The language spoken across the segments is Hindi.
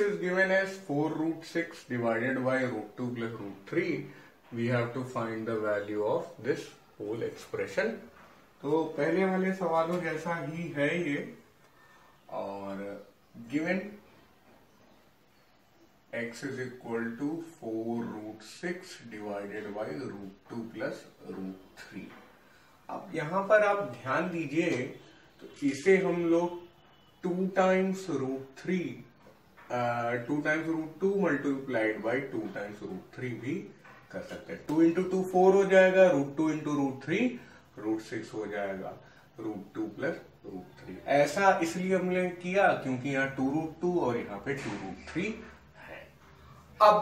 is given as 4 root 6 divided by root 2 plus root 3. We have to find the value of this whole expression. तो पहले वाले सवालों जैसा ही है ये, और given x is equal to 4 root 6 divided by root 2 plus root 3. अब यहाँ पर आप ध्यान दीजिए, तो इसे हम लोग 2 times root 3 2 times root 2 multiplied by 2 times root 3 भी कर सकते हैं. 2 into 2 4 हो जाएगा, root 2 into root 3 root 6 हो जाएगा, root 2 plus root 3. ऐसा इसलिए हमने किया क्योंकि यहाँ 2 root 2 और यहाँ पे 2 root 3 है. अब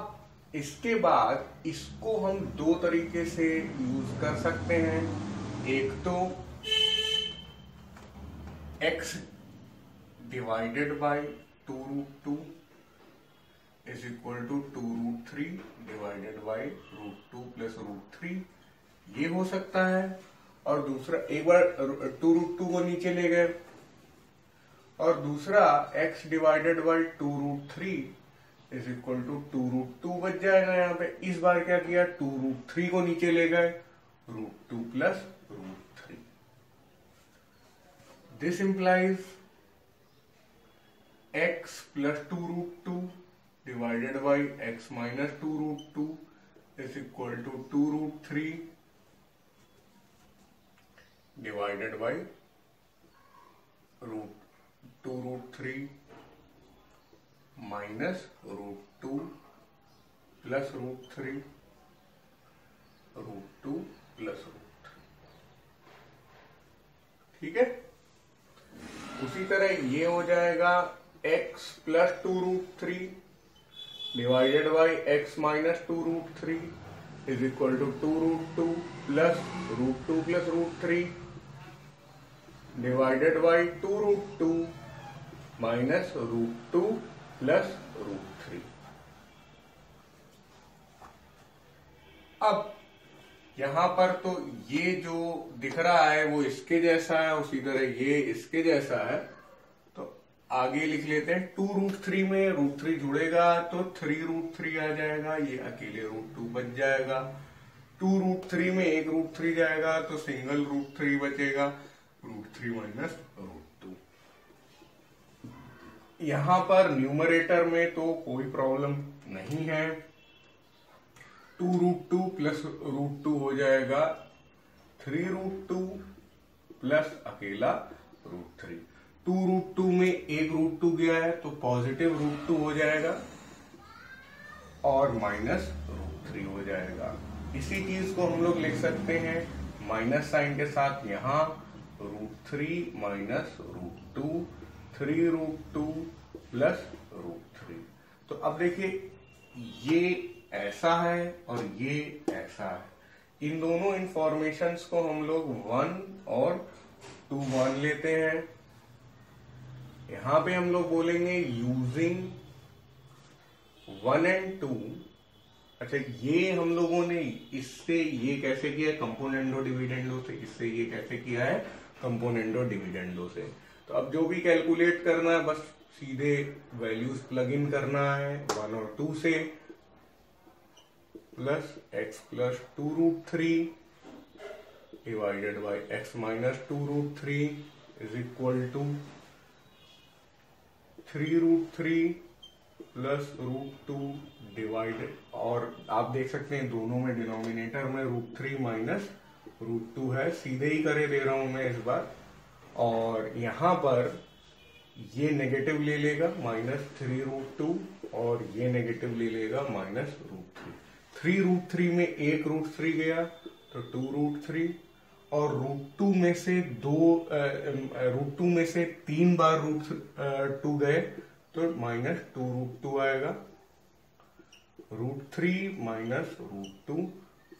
इसके बाद इसको हम दो तरीके से यूज कर सकते हैं. एक तो x divided by 2 root 2 is equal to 2 root 3 divided by root 2 plus root 3. ये हो सकता है. और दूसरा, एक बार 2 root 2 को नीचे ले गए, और दूसरा x divided by 2 root 3 is equal to 2 root 2 बच जाएगा यहाँ पे. इस बार क्या किया, 2 root 3 को नीचे ले गए, root 2 plus root 3. This implies x plus 2 root 2 divided by x minus 2 root 2 is equal to 2 root 3 divided by root 2 root 3 minus root 2 plus root 3 root 2 plus root 3. ठीक है. उसी तरह ये हो जाएगा x plus 2 root 3 divided by x minus 2 root 3 is equal to 2 root 2 plus root 2 plus root 3 divided by 2 root 2 minus root 2 plus root 3. अब यहाँ पर तो ये जो दिख रहा है वो इसके जैसा है, उसी तरह ये इसके जैसा है. आगे लिख लेते हैं, 2 रूट 3 में रूट 3 जुड़ेगा तो 3 रूट 3 आ जाएगा, ये अकेले रूट 2 बच जाएगा. 2 रूट 3 में एक रूट 3 जाएगा तो सिंगल रूट 3 बचेगा, रूट 3 माइनस रूट 2. यहां पर न्यूमरेटर में तो कोई प्रॉब्लम नहीं है. 2 रूट 2 प्लस रूट 2 हो जाएगा 3 रूट 2 प्लस अकेला रूट 3. 2 रूट 2 में एक रूट 2 गया है तो पॉजिटिव रूट 2 हो जाएगा और माइनस रूट 3 हो जाएगा. इसी चीज को हम लोग लिख सकते हैं माइनस साइन के साथ, यहाँ root 3 minus root 2 3 root 2 plus root 3. तो अब देखिए ये ऐसा है और ये ऐसा है. इन दोनों इंफॉर्मेशंस को हम लोग 1 और 2 मान लेते हैं. यहां पे हम लोग बोलेंगे यूजिंग 1 एंड 2. अच्छा, ये हम लोगों ने इससे ये कैसे किया, कंपोनेंडो डिविडेंडो से. इससे ये कैसे किया है, कंपोनेंडो डिविडेंडो से. तो अब जो भी कैलकुलेट करना है बस सीधे वैल्यूज प्लग इन करना है 1 और 2 से, plus x plus 2 root 3 divided by x minus 2 root 3 is equal to 3 root 3 plus root 2 divided, और आप देख सकते हैं दोनों में डिनोमिनेटर में रूट 3 माइनस रूट 2 है. सीधे ही करे दे रहा हूं मैं इस बार. और यहाँ पर ये नेगेटिव ले लेगा माइनस 3 रूट 2 और ये नेगेटिव ले लेगा माइनस रूट 3. 3 रूट 3 में एक रूट 3 गया तो 2 रूट 3, और रूट 2 में से रूट 2 में से 3 बार रूट 2 गए तो माइनस 2 रूट 2 आएगा, रूट 3 माइनस रूट 2,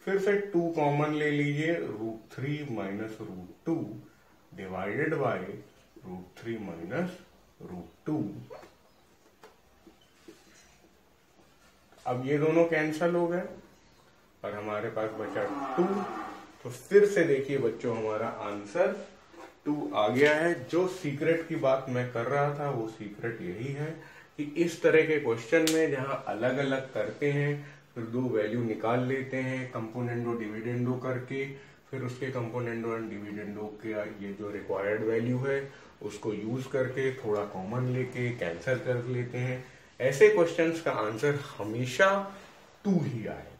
फिर से 2 कॉमन ले लीजिए, root 3 minus root 2 divided by root 3 minus root 2. अब ये दोनों कैंसल हो गए और हमारे पास बचा 2. तो फिर से देखिए बच्चों, हमारा आंसर 2 आ गया है. जो सीक्रेट की बात मैं कर रहा था वो सीक्रेट यही है कि इस तरह के क्वेश्चन में जहां अलग अलग करते हैं, फिर दो वैल्यू निकाल लेते हैं कंपोनेंडो डिविडेंडो करके, फिर उसके कंपोनेंडो एंड डिविडेंडो के ये जो रिक्वायर्ड वैल्यू है उसको यूज करके थोड़ा कॉमन लेके कैंसिल कर लेते हैं। ऐसे क्वेश्चंस का आंसर हमेशा 2 ही आए।